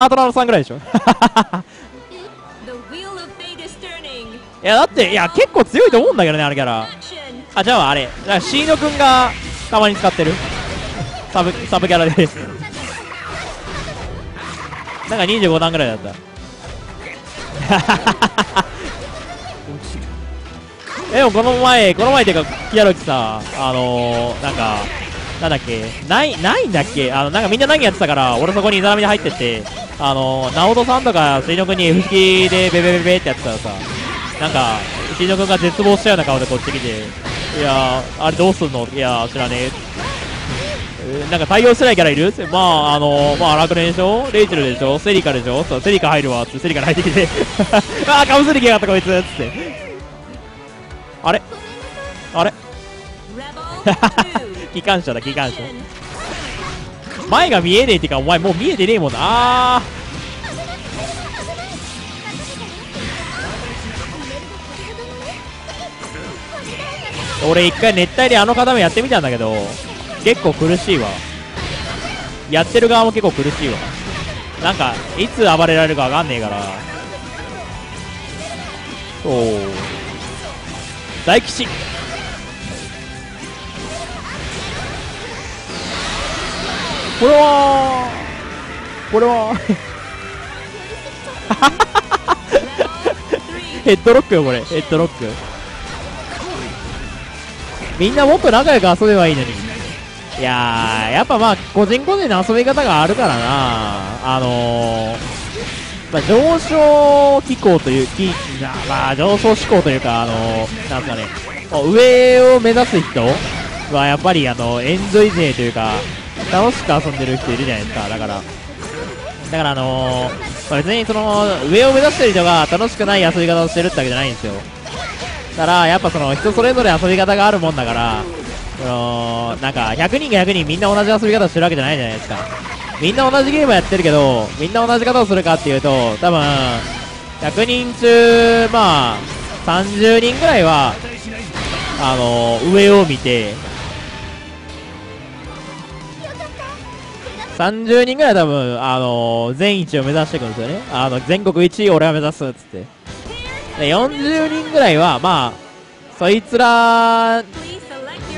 アトラーさんぐらいでしょいやだっていや結構強いと思うんだけどねあのキャラ。あじゃああれシーノ君がたまに使ってるサブキャラでなんか25段ぐらいだったでもこの前っていうかキヤロキさなんかなんだっけないんだっけなんかみんな何やってたから俺そこにイザナミで入ってってナオトさんとか水野君に不思議でベベベベってやってたらさなんか水野君が絶望したような顔でこっち来ていやあれどうすんのいや知らねえなんか対応してないキャラいるまあラクレンでしょレイチェルでしょセリカでしょセリカ入るわってセリカ入ってきてああかぶせてきやがったこいつっつってあれ機関車前が見えねえってかお前もう見えてねえもんなあ俺一回熱帯であの方もやってみたんだけど結構苦しいわやってる側も結構苦しいわなんかいつ暴れられるか分かんねえからそう大吉これはヘッドロックよこれヘッドロックみんなもっと仲良く遊べばいいのにいやーやっぱまあ個人の遊び方があるからなまあ上昇機構というまあ上昇志向というかなんすかね上を目指す人はやっぱりエンジョイ勢というか楽しく遊んでる人いるじゃないですかだから別にその上を目指してる人が楽しくない遊び方をしてるってわけじゃないんですよだからやっぱその人それぞれ遊び方があるもんだからなんか100人が100人みんな同じ遊び方してるわけじゃないじゃないですかみんな同じゲームやってるけどみんな同じ方をするかっていうと多分100人中まあ30人ぐらいは上を見て30人ぐらい多分全1を目指していくんですよね全国1位俺は目指すっつってで40人ぐらいはまあそいつら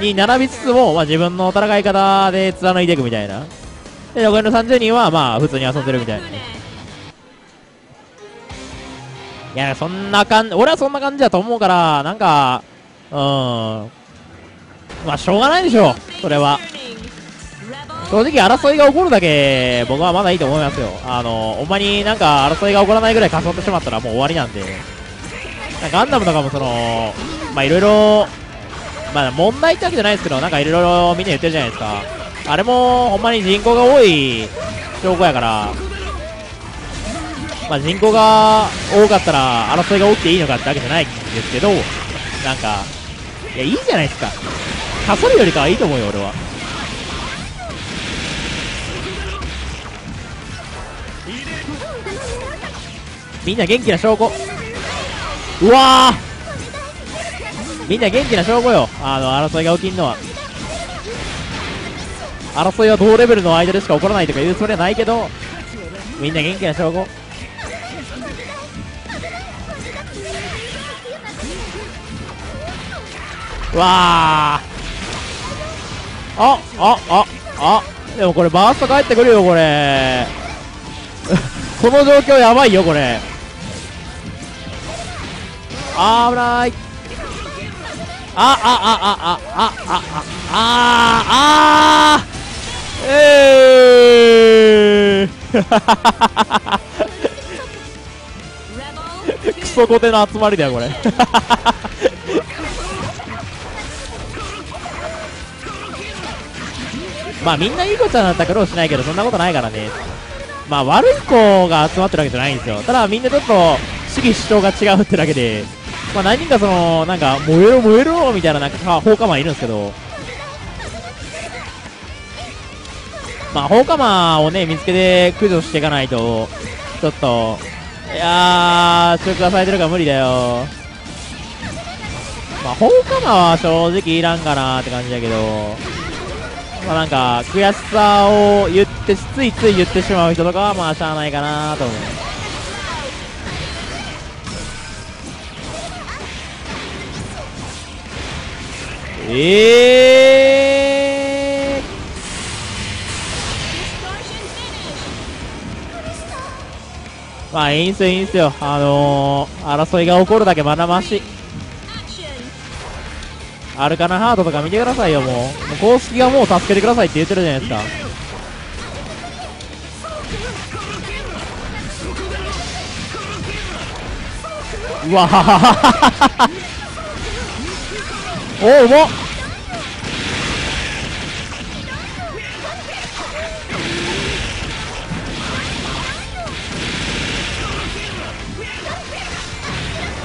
に並びつつも、まあ、自分の戦い方で貫いていくみたいなで残りの30人はまあ普通に遊んでるみたいないやそんな感じ俺はそんな感じだと思うからなんかまあしょうがないでしょそれは正直争いが起こるだけ僕はまだいいと思いますよほんまになんか争いが起こらないぐらいかそってしまったらもう終わりなんでなんかガンダムとかもそのまあいろいろまあ問題ってわけじゃないですけどなんかいろいろみんな言ってるじゃないですかあれもほんまに人口が多い証拠やから、まあ、人口が多かったら争いが起きていいのかってわけじゃないんですけどなんかいやいいじゃないですかかそるよりかはいいと思うよ俺はみんな元気な証拠うわーみんな元気な証拠よ争いが起きんのは争いは同レベルの間でしか起こらないとか言うつもりはないけどみんな元気な証拠わああでもこれバースト返ってくるよこれこの状況やばいよこれ危ないクソコテの集まりだよこれまあみんないい子ちゃんだったら苦労しないけどそんなことないからねまあ悪い子が集まってるわけじゃないんですよただみんなちょっと主義主張が違うってだけでまあ何人かそのなんか燃えろみたいななんか放火魔いるんですけどまあ放火魔をね見つけて駆除していかないとちょっといやー収穫がされてるから無理だよまあ放火魔は正直いらんかなって感じだけどまあなんか悔しさを言ってってついつい言ってしまう人とかはまあしゃあないかなと思う。まあいいんすよいいんすよ、争いが起こるだけまだまし。アルカナハートとか見てくださいよ。もう公式がもう助けてくださいって言ってるじゃないですか。うわははははは。おお、うまっ。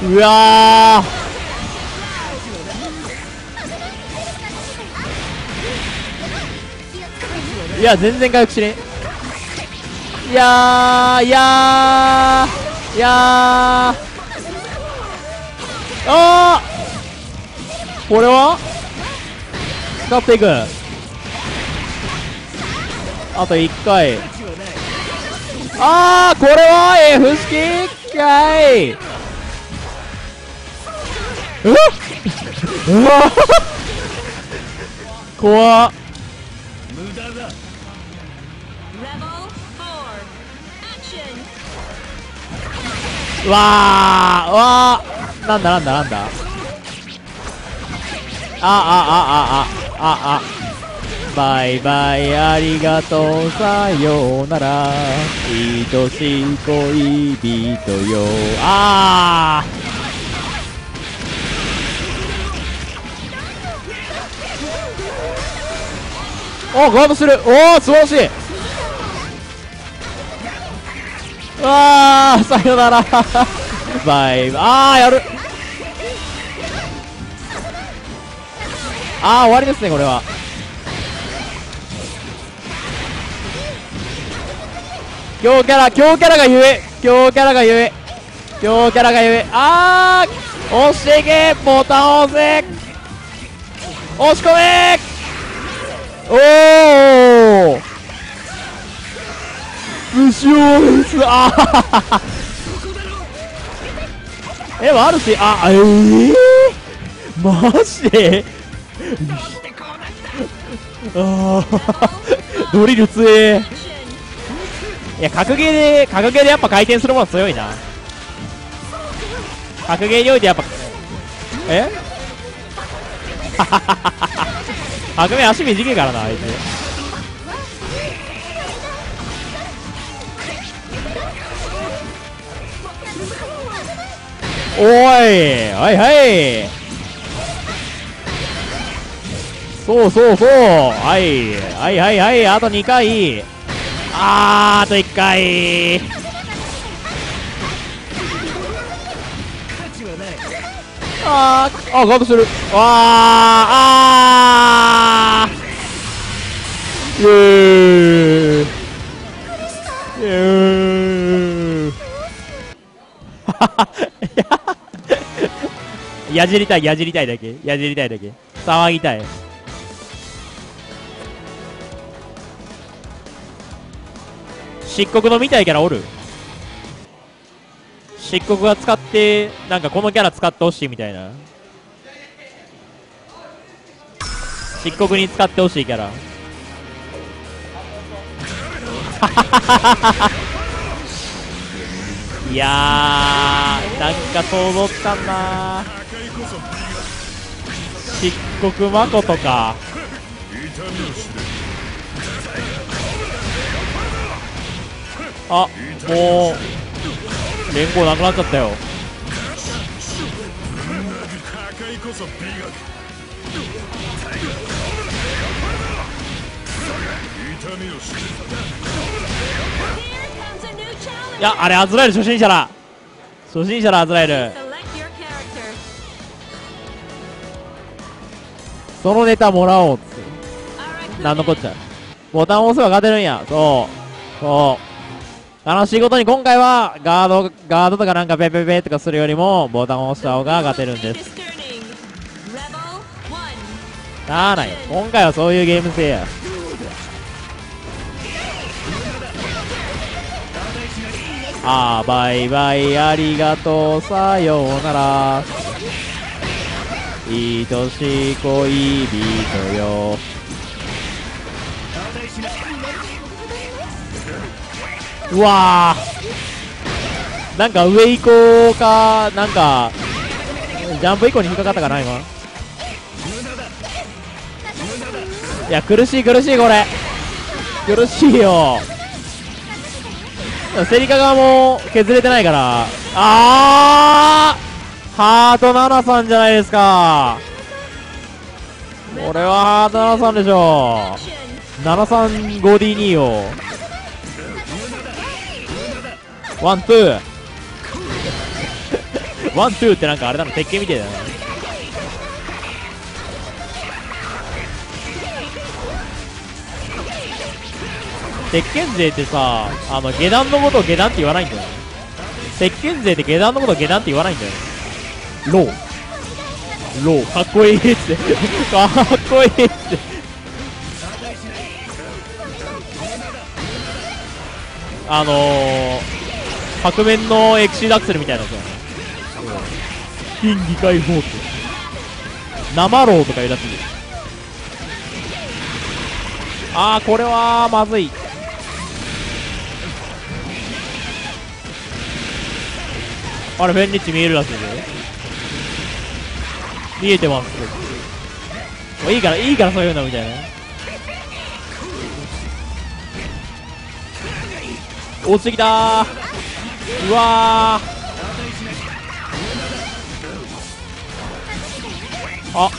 うわー、いや全然回復しねえ。いやーいやーいやー、あー、これは使っていく。あと1回。あー、これは不思議かい。うわうわ怖っ。わーわー、なんだなんだなんだ、バイバイありがとうさようなら愛しい恋人よ。ああ、おガードする、おお素晴らしい。ああさよならバイバイ、ああやる、ああ終わりですねこれは。強キャラがゆえ。ああ押していけ、ボタン押せ、押し込め。おお不死王です。あああるし、あ、マジであドリル強え。いや格ゲーでやっぱ回転するもの強いな。格ゲーにおいてやっぱ格ゲー足短いからなあいつ。おいはいはい、そうそうそう、はいはいはいはい、あと2回、あと1回。ガードする、イエーイイエーイやじりたい、やじりたいだけ、騒ぎたい。漆黒のみたいキャラおる。漆黒が使ってなんかこのキャラ使ってほしいみたいな、漆黒に使ってほしいキャラいやーなんか想像つかんなー。漆黒まことか、あ、もう連合なくなっちゃったよ。いやあれアズラエル、初心者だ、アズラエル。そのネタもらおうっつ、なんのこっちゃ、ボタンを押せば勝てるんや。そうそう、悲しいことに今回はガードとかなんかペペペとかするよりもボタンを押した方が勝てるんです。なあない、今回はそういうゲーム性や。あーバイバイありがとうさようなら愛しい恋人よ。うわーなんか上行こうか、なんかジャンプ以降に引っかかったかな今。いや苦しい苦しいこれ苦しいよ。セリカ側も削れてないから。あーハート7さんじゃないですかこれは。ハート7さんでしょ。 735D2 をワンツーワンツーってなんかあれだな鉄拳みたいだな。鉄拳勢ってさ、下段のことを下段って言わないんだよね。鉄拳勢って下段のことを下段って言わないんだよね。ローローかっこいいっつってかっこいいっつって白面のエクシードアクセルみたいなやつだよね。金技解放って生ローとかいうやつ。ああこれはまずい。あれフェンリッチ見えるらしいね。見えてます。いいからいいからそういうのみたいな。落ちてきたー。うわーあ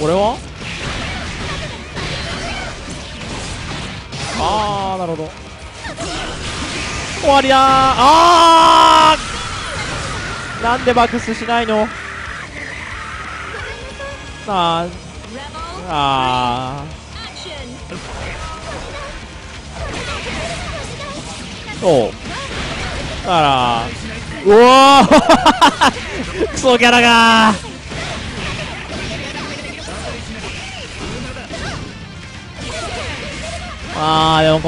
これはああなるほど終わりだー。あーなんでバックスしないの。ああそうだからうわークソキャラがー。あーでも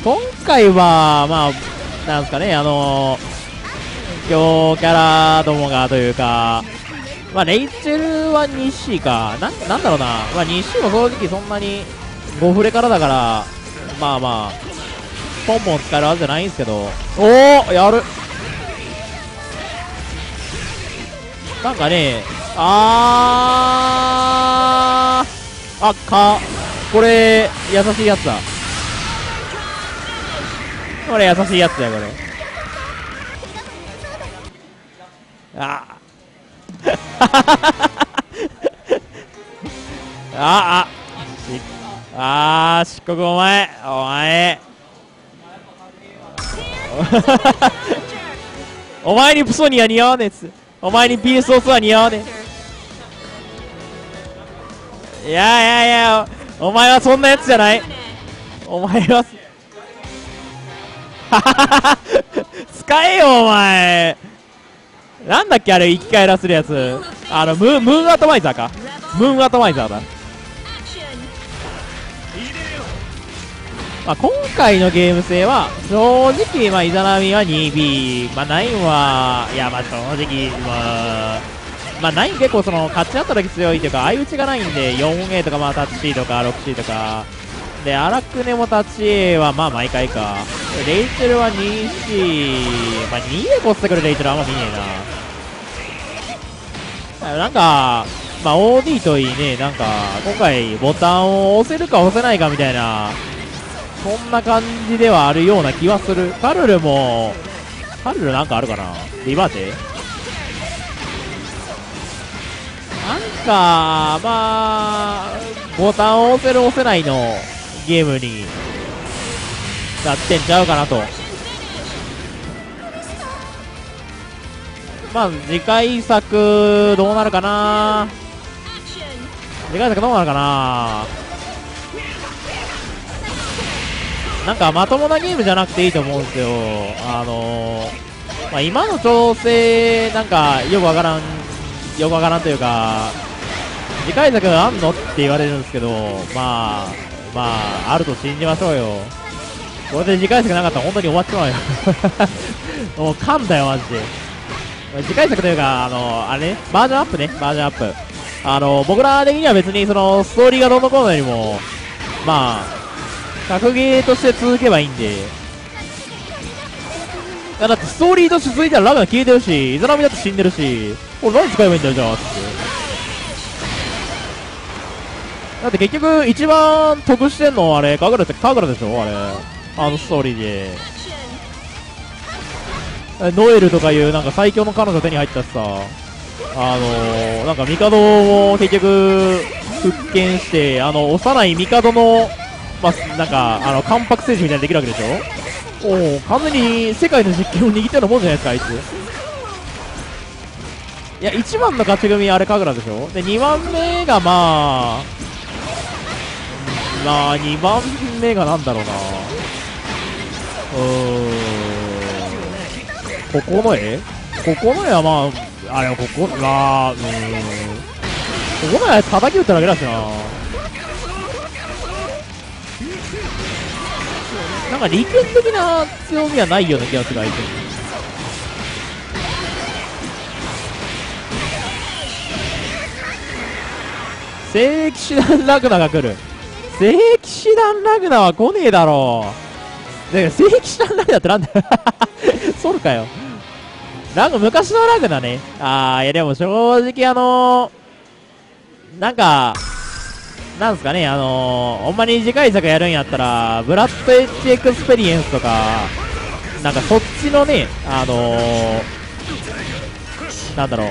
今回はまあなんですかね、強キャラどもがというか、まあレイチェルは西かなんだろうな、まあ西も正直そんなにゴフレからだからまあまあポンポン使えるはずじゃないんですけど。おおやるなんかね。あかこれ優しいやつだこれ優しいやつだこれ。ああああ漆黒お前お前にプソニア似合わねえっつお前に PSOS は似合わねえ。いやいやいやお前はそんなやつじゃない。お前は使えよお前。なんだっけあれ生き返らせるやつ。ムーンアトマイザーかムーンアトマイザーだ。まあ、今回のゲーム性は正直まあイザナミは 2B、まあ、ナインはいやまあ正直まあない結構その勝ち合った時強いというか相打ちがないんで 4A とかまあタッチ C とか 6C とかでアラクネもタッチ A はまあ毎回か。レイチェルは 2C、まあ、2A こってくるレイチェルあんま見ねえな。なんかまあ OD といいねなんか今回ボタンを押せるか押せないかみたいなそんな感じではあるような気はする。カルルなんかあるかなリバーテなんか、まあ、ボタンを押せる押せないのゲームになってんちゃうかなと。まあ、次回作どうなるかな。なんかまともなゲームじゃなくていいと思うんですよ。まあ、今の調整、なんかよくわからんというか次回作あんのって言われるんですけどまああると信じましょうよ。これで次回作なかったら本当に終わっちまうよもう噛んだよマジで。次回作というかあれね、バージョンアップね、バージョンアップ。僕ら的には別にそのストーリーがどうのこうのよりもまあ格ゲーとして続けばいいんで。いやだってストーリーとして続いたらラグナ消えてるし、イザナミだって死んでるし、俺何使えばいいんだよじゃあって。だって結局一番得してんのあれ、カグラでしょあれ、あのストーリーで。ノエルとかいうなんか最強の彼女手に入ったしさ、なんか帝も結局復権して、幼い帝のまあ、なんか関白政治みたいにできるわけでしょ。おお、完全に世界の実権を握ったようなもんじゃないですかあいつ。いや1番の勝ち組あれ神楽でしょ。で2番目がまあ2番目がなんだろうな、ここの絵はまああれ、ここまで叩き打っただけだしな。なんか利権的な強みはないような気がする相手に。聖騎士団ラグナが来る。聖騎士団ラグナは来ねえだろう。だから聖騎士団ラグナってなんだよソルかよ。なんか昔のラグナね。いやでも正直なんすかね、ほんまに次回作やるんやったら、ブラッドエッジエクスペリエンスとか、なんかそっちのね、なんだろう、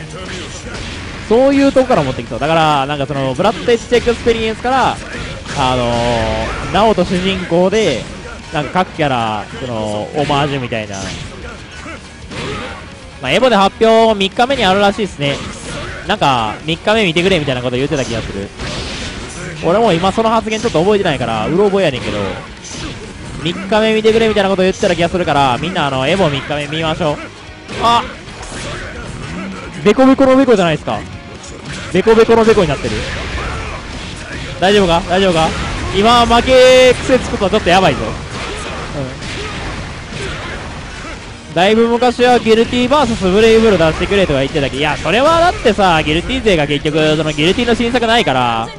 そういうとこから持ってきそう。だから、なんかその、ブラッドエッジエクスペリエンスから、ナオと主人公で、なんか各キャラ、その、オマージュみたいな。まあ、エボで発表3日目にあるらしいですね。なんか3日目見てくれみたいなこと言ってた気がする。俺も今その発言ちょっと覚えてないからうろ覚えやねんけど、3日目見てくれみたいなこと言ってた気がするから、みんなエボ3日目見ましょう。あっ、ベコベコのベコじゃないですか。ベコベコのベコになってる。大丈夫か大丈夫か。今負け癖つくとはちょっとやばいぞ、うん。だいぶ昔はギルティー VS ブレイブル出してくれとか言ってたけど、いやそれはだってさ、ギルティー勢が結局そのギルティーの新作ないから、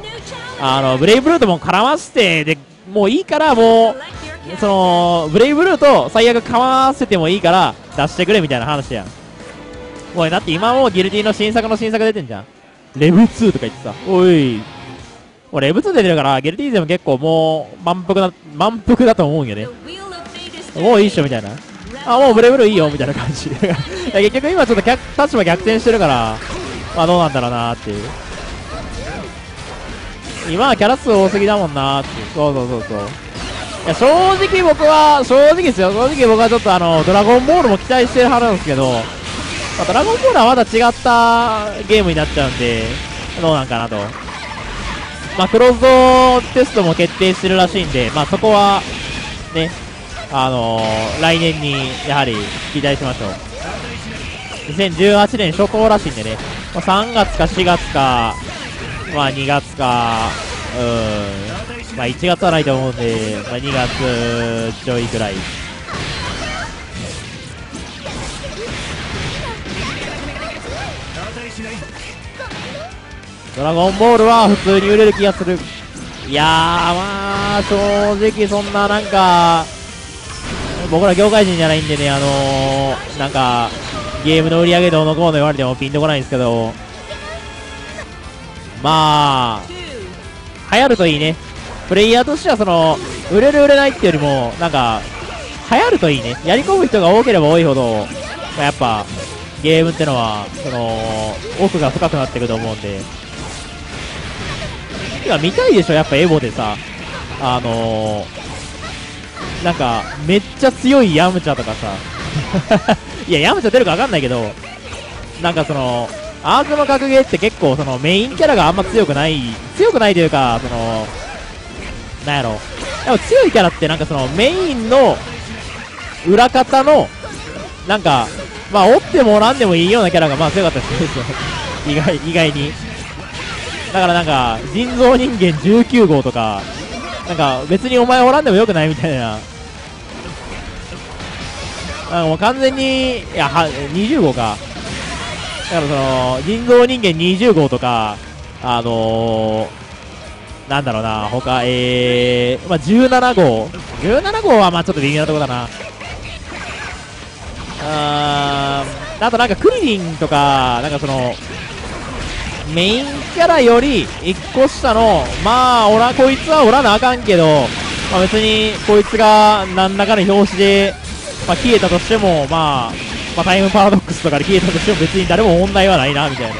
ブレイブルーとも絡ませて、でもういいから、もうそのブレイブルーと最悪絡ませてもいいから出してくれみたいな話やん。おいだって今もうギルティーの新作出てんじゃん。レブ2とか言ってさ、おい俺レブ2出てるから、ギルティー勢も結構もう満腹だと思うんよね。もういいっしょみたいな、もうブレブルいいよみたいな感じ結局今ちょっと立場逆転してるから、まあどうなんだろうなーっていう。今はキャラ数多すぎだもんなーって。そう。いや正直僕はちょっとドラゴンボールも期待してる派なんですけど、ドラゴンボールはまだ違ったゲームになっちゃうんで、どうなんかなと。まあクロスドテストも決定してるらしいんで、まあそこはね、来年にやはり期待しましょう。2018年初稿らしいんでね、まあ、3月か4月か、まあ2月か、まあ1月はないと思うんで、まあ2月ちょいぐらい。ドラゴンボールは普通に売れる気がする。いやー、まあ正直そんななんか、僕ら業界人じゃないんでね、なんかゲームの売り上げどうのこうの言われてもピンとこないんですけど、まあ流行るといいね。プレイヤーとしてはその売れる売れないっていうよりも、なんか流行るといいね。やり込む人が多ければ多いほど、まあ、やっぱゲームってのはその奥が深くなってくると思うんで。今見たいでしょ、やっぱエボでさ、なんかめっちゃ強いヤムチャとかさいやヤムチャ出るか分かんないけど、なんかそのアークの格ゲーって結構そのメインキャラがあんま強くないというか、そのなんやろ、でも強いキャラってなんかそのメインの裏方のなんかまあ折っても折んでもいいようなキャラがまあ強かったりするんですよ意外に。だからなんか人造人間19号とか、なんか別にお前おらんでもよくないみたいなもう完全に、いやは20号か、だからその人造人間20号とか、なんだろうな、他、まあ、17号はまあちょっと微妙なとこだな。あとなんかクリリンとか、なんかそのメインキャラより1個下の、まあこいつはおらなあかんけど、まあ、別にこいつが何らかの表紙で、まあ、消えたとしても、まあ、タイムパラドックスとかで消えたとしても別に誰も問題はないなみたいな。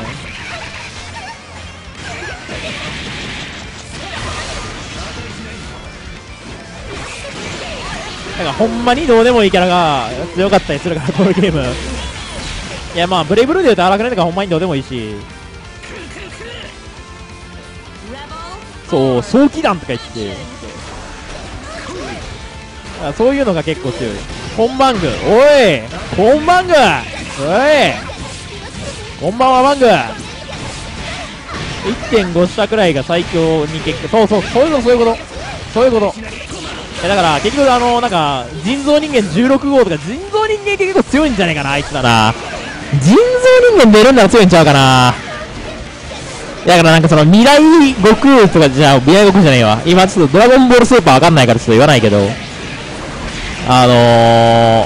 なんかほんまにどうでもいいキャラが強かったりするから、このゲーム。いや、まあブレイブルーで言うと荒くないとかほんまにどうでもいいし、そう早期弾とか言って、そういうのが結構強い。本番具、おい本番具、おいこんばんはバング。 1.5 下くらいが最強に結構、そういうこと。だから結局なんか人造人間16号とか、人造人間って結構強いんじゃないかなあいつらな。人造人間出るんなら強いんちゃうかな。だからなんかその未来悟空とか、じゃあ未来悟空じゃねえわ、今ちょっとドラゴンボールスーパーわかんないからちょっと言わないけど、悟空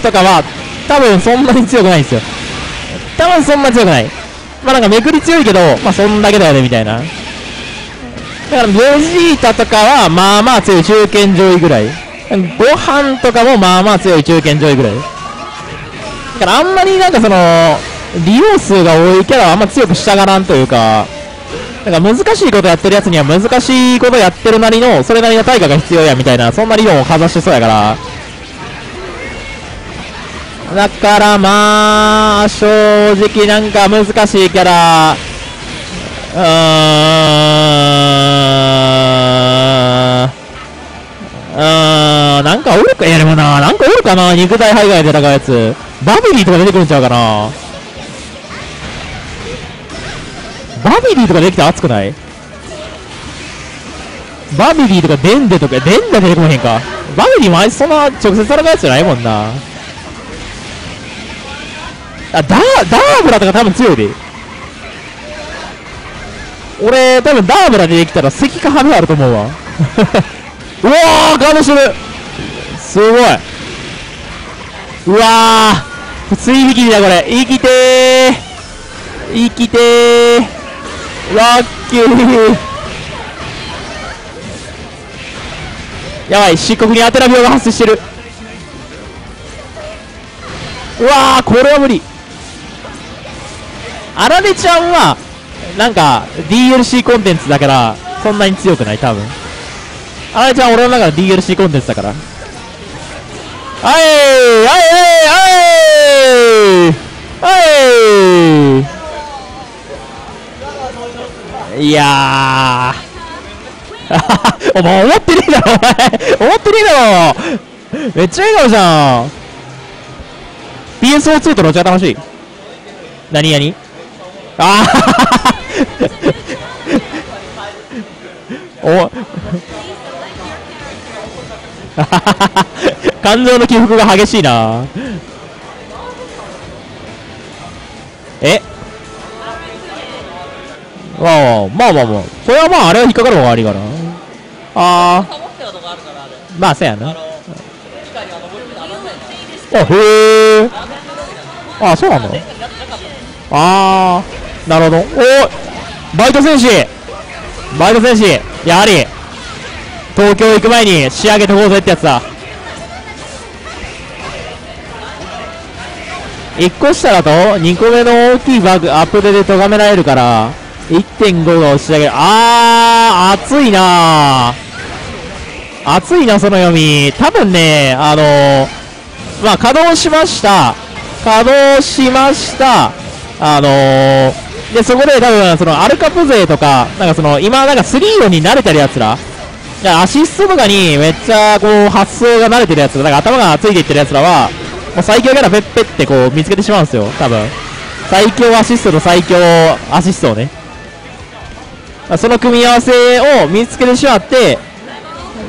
とかは多分そんなに強くないんですよ。多分そんな強くない、まあなんかめくり強いけど、まあそんだけだよねみたいな。だからベジータとかはまあまあ強い中堅上位ぐらい、ご飯とかもまあまあ強い中堅上位ぐらいだから、あんまりなんかその利用数が多いキャラはあんま強くしたがらんというか、なんか難しいことやってるやつには難しいことやってるなりのそれなりの対価が必要やみたいな、そんな理論をかざしてそうやから。だからまあ正直なんか難しいキャラ、なんかおるか、いやでもな、なんかおるかな、肉体派以外で戦うやつ、バビリーとか出てくるんちゃうかな。バビリーとかできたら熱くない？バビリーとかデンデとか、デンデ出てこへんか。バビリーもあいつそんな直接戦うやつじゃないもんな。ダーブラとか多分強いで。俺多分ダーブラでできたら関かハムあると思うわ。うわーガードしてる、すごい。うわー追撃だこれ、生きてーラッキー。やばい、漆黒にアテナ病が発生してる。うわーこれは無理。アラネちゃんはなんか DLC コンテンツだからそんなに強くない多分。あれじゃあ俺の中の DLC コンテンツだから。いやーお前思ってねえだろお前思ってねえだろ、めっちゃ笑顔じゃん。 PSO2 とロッチが楽しい。何やに、あお感情の起伏が激しいな。まあそれはまああれは引っかかる方が悪いから。まあそうやな。へえ、あそうなんだ。なるほど。おおバイト戦士やはり東京行く前に仕上げてこうぜってやつだ。1個下だと2個目の大きいバグアップデで咎められるから 1.5 が押し上げる。熱いなその読み。多分ね、まあ稼働しました。でそこで多分そのアルカプ勢とか、なんかその今なんかスリーロに慣れてるやつら、アシストとかにめっちゃこう発想が慣れてるやつら、なんか頭がついていってるやつらはもう最強キャラペッペってこう見つけてしまうんですよ多分。最強アシストと最強アシストをね、その組み合わせを見つけてしまって、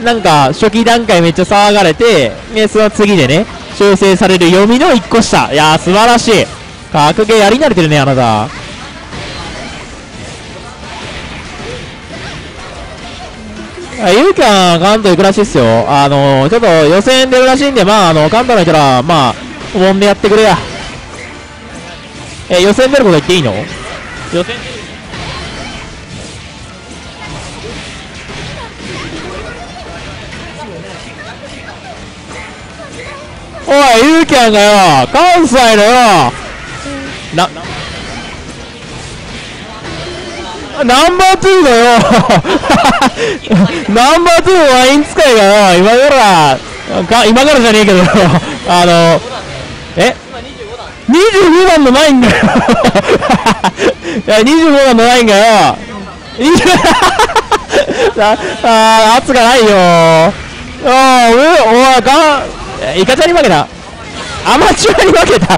なんか初期段階めっちゃ騒がれて、ね、その次でね調整される読みの1個下。いやー素晴らしい。格ゲーやり慣れてるねあなた。ゆうきゃん関東行くらしいっすよ。ちょっと予選出るらしいんで、まあ関東の人らまあおもんでやってくれや。予選出ること言っていいの？予選おい、ゆうきゃんがよ、関西のよ、ナンバー2だよナンバー2ワイン使いがよ、今からじゃねえけど25番のナインだよいや、25番のナインがよ圧がないよ。おい、イカちゃんに負けた。アマチュアに負けた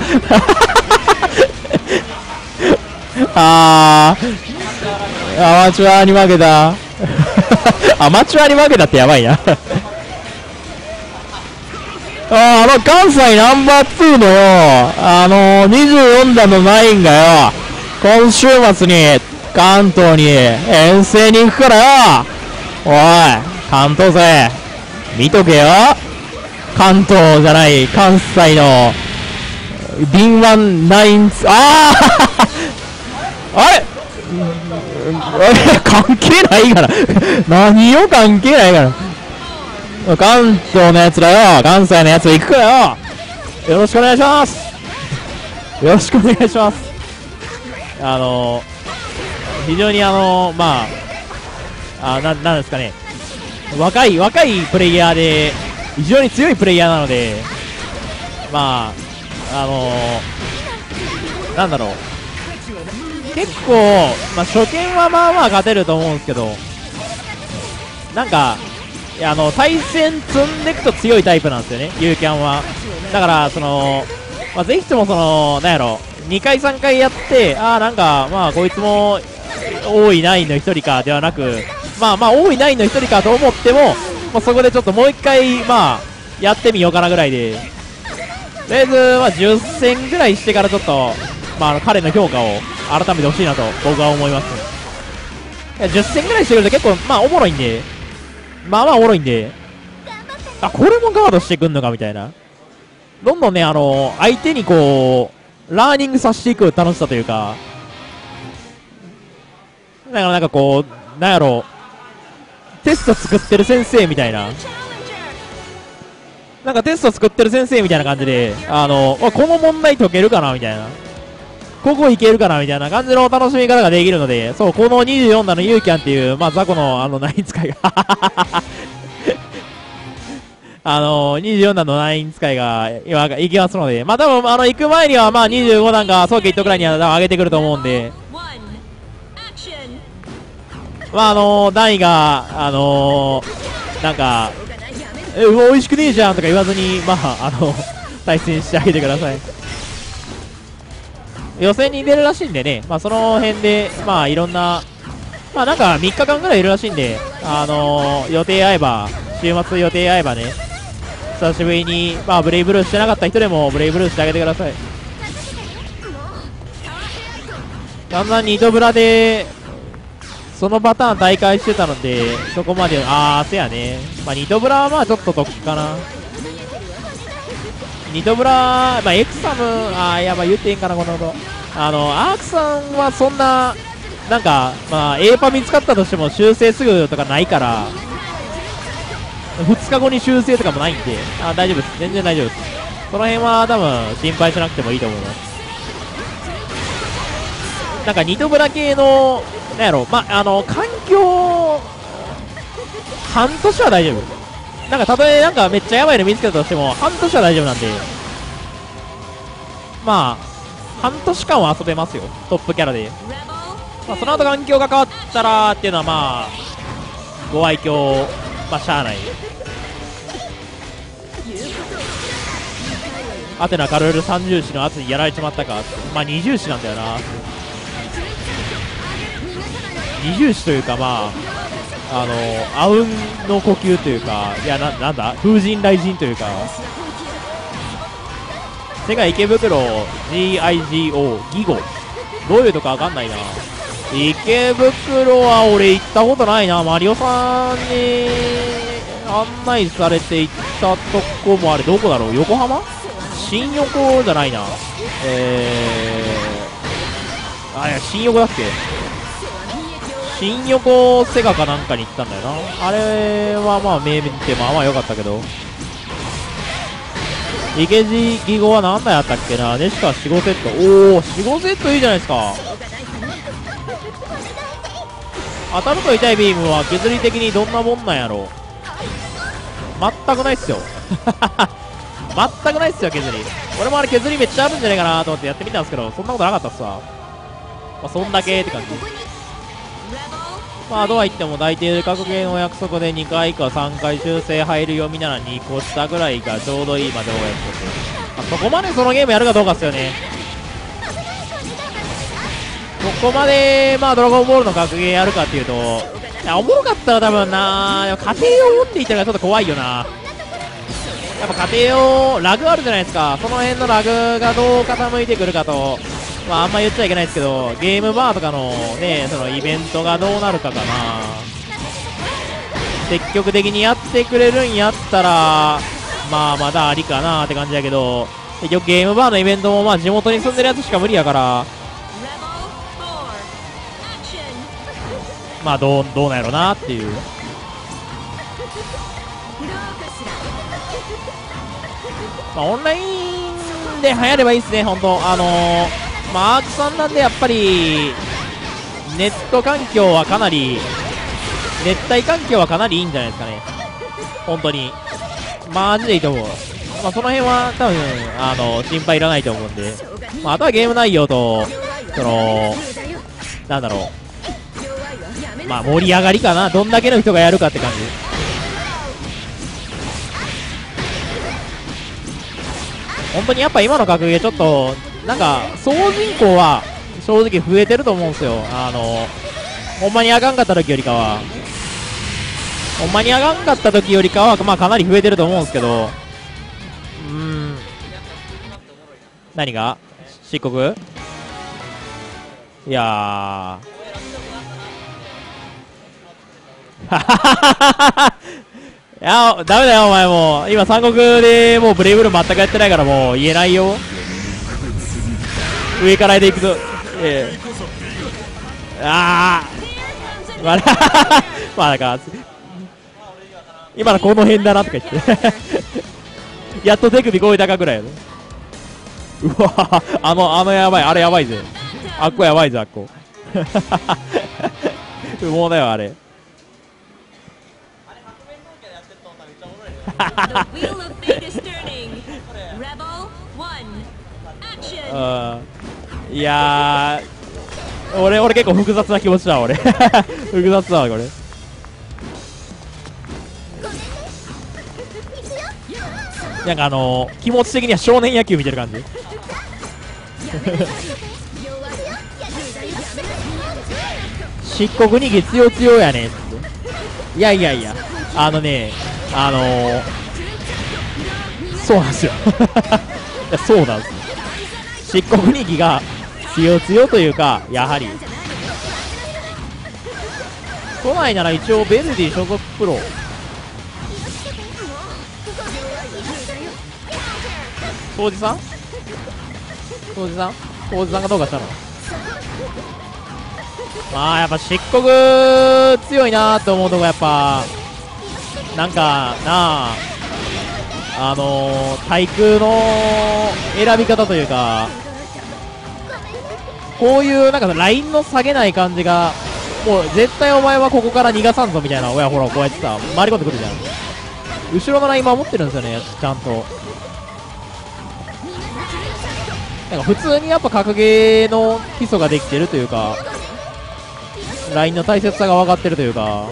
アマチュアに負けたアマチュアに負けたってやばいな関西ナンバー2の24段のナインがよ今週末に関東に遠征に行くからよ。おい関東勢見とけよ。関東じゃない関西の敏腕ナインツ、あああれ関係ないから何を関係ないから関東のやつらよ関西のやつ行くからよよろしくお願いします。よろしくお願いします。非常にまあなんですかね、若いプレイヤーで非常に強いプレイヤーなので、まあなんだろう、結構、初見はまあまあ勝てると思うんですけど、なんか対戦積んでいくと強いタイプなんですよね、ユーキャンは。だからぜひともなんやろ2回3回やって、ああなんかまあこいつも多いナインの1人かではなく、まあ多いナインの1人かと思っても、そこでちょっともう一回、やってみようかなぐらいで、とりあえず、10戦ぐらいしてからちょっと、彼の評価を改めてほしいなと僕は思います。10戦ぐらいしてくると結構、おもろいんで、おもろいんで、あ、これもガードしてくんのかみたいな。どんどんね、相手にこう、ラーニングさせていく楽しさというか、だからなんかこう、なんやろう、テスト作ってる先生みたいな。なんかテスト作ってる先生みたいな感じで、この問題解けるかなみたいな。ここいけるかなみたいな感じの楽しみ方ができるので、そう、この24段のユーキャンっていう、雑魚のナイン使いが24段のナイン使いが、今、行きますので、多分、行く前には、25段が早期1くらいには上げてくると思うんで、段位が、なんか、美味しくねえじゃんとか言わずに、対戦してあげてください。予選に出るらしいんでね、その辺で、いろんな、なんか3日間ぐらいいるらしいんで、予定合えば、週末予定合えばね、久しぶりに、ブレイブルーしてなかった人でも、ブレイブルーしてあげてください。だんだんニトブラで、そのパターン大会してたので、そこまで、せやね。ニトブラはちょっと得かな。ニトブラ、エクサム、言っていいんかな、このこと。アークさんはそんな、なんか、A パ見つかったとしても修正すぐとかないから、2日後に修正とかもないんで、大丈夫です。全然大丈夫です。その辺は多分、心配しなくてもいいと思います。なんか、ニトブラ系の、なんやろ、環境半年は大丈夫。なんかたとえなんかめっちゃやばいの見つけたとしても半年は大丈夫なんで、半年間は遊べますよ、トップキャラで。その後環境が変わったらっていうのはご愛嬌、しゃあない。アテナカルール三重視の圧にやられちまったか。二重視なんだよな。二重視というか、あうんの呼吸というか、いや なんだ風神雷神というか、世界池袋 GIGO ギゴ、どういうとこわかんないな。池袋は俺行ったことないな。マリオさんに案内されて行ったとこもあれどこだろう、横浜、新横じゃないな、あ、いや新横だっけ、新横セガかなんかに行ったんだよな。あれはまあ名店ってまあまあ良かったけど、池地義語は何台あったっけな。でしか 4,5 セット、おお 4,5 セットいいじゃないですか。当たると痛いビームは削り的にどんなもんなんやろう。全くないっすよ全くないっすよ削り。俺もあれ削りめっちゃあるんじゃないかなと思ってやってみたんですけど、そんなことなかったっすわ。まあ、そんだけって感じ。まあとは言っても大抵過去形のお約束で2回か3回修正入る読みなら2個下ぐらいがちょうどいいまでお約束、まあ、そこまでそのゲームやるかどうかっすよね。そこまでまあドラゴンボールの格ゲーやるかっていうと、いやおもろかったら多分な、家庭を持っていたらちょっと怖いよな。やっぱ家庭をラグあるじゃないですか、その辺のラグがどう傾いてくるかと、まああんま言っちゃいけないですけど、ゲームバーとかのね、そのイベントがどうなるかかな。積極的にやってくれるんやったらまあまだありかなって感じだけど、結局ゲームバーのイベントもまあ地元に住んでるやつしか無理やから、まあどうなんやろなっていう。まあオンラインで流行ればいいですね、本当。まあアークさんなんでやっぱりネット環境はかなり、熱帯環境はかなりいいんじゃないですかね、本当にマジでいいと思う。まあ、その辺は多分心配いらないと思うんで、まあ、あとはゲーム内容とそのなんだろう、まあ、盛り上がりかな、どんだけの人がやるかって感じ。本当にやっぱ今の格ゲーちょっとなんか総人口は正直増えてると思うんですよ。ほんまにあかんかった時よりかは、ほんまにあかんかった時よりかはまあかなり増えてると思うんですけど、何が漆黒、いやーいやダメだよお前、もう今三国でもうブレイブルー全くやってないからもう言えないよ。上からでいくぞ、ああまあまあなんか今のこの辺だなとか言ってやっと手首超えたかぐらいやね。うわあのやばい、あれやばいぜ、あっこやばいぜ、あっこ不毛だよあれいやー俺結構複雑な気持ちだ俺複雑だわこれ。なんか気持ち的には少年野球見てる感じ漆黒に月曜強やねんって。いやいやいやそうなんですよそうなんです、漆黒に気が強強というか、やはり都内なら一応ベルディ所属プロ、当時さんがどうかしたの。まあやっぱ漆黒強いなと思うとこやっぱなんかなあ、対空の選び方というか、こういうなんかラインの下げない感じが、もう絶対お前はここから逃がさんぞみたいな、ほらこうやってさ回り込んでくるじゃん。後ろのライン守ってるんですよねちゃんと。なんか普通にやっぱ格ゲーの基礎ができてるというか、ラインの大切さが分かってるというか、